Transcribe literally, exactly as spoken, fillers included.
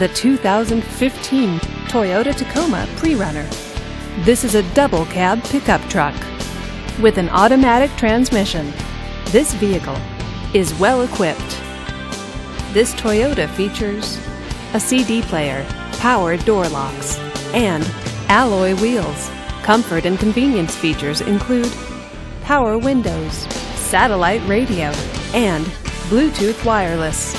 the two thousand fifteen Toyota Tacoma Pre-Runner. This is a double cab pickup truck with an automatic transmission. This vehicle is well equipped. This Toyota features a C D player, power door locks, and alloy wheels. Comfort and convenience features include power windows, satellite radio, and Bluetooth wireless.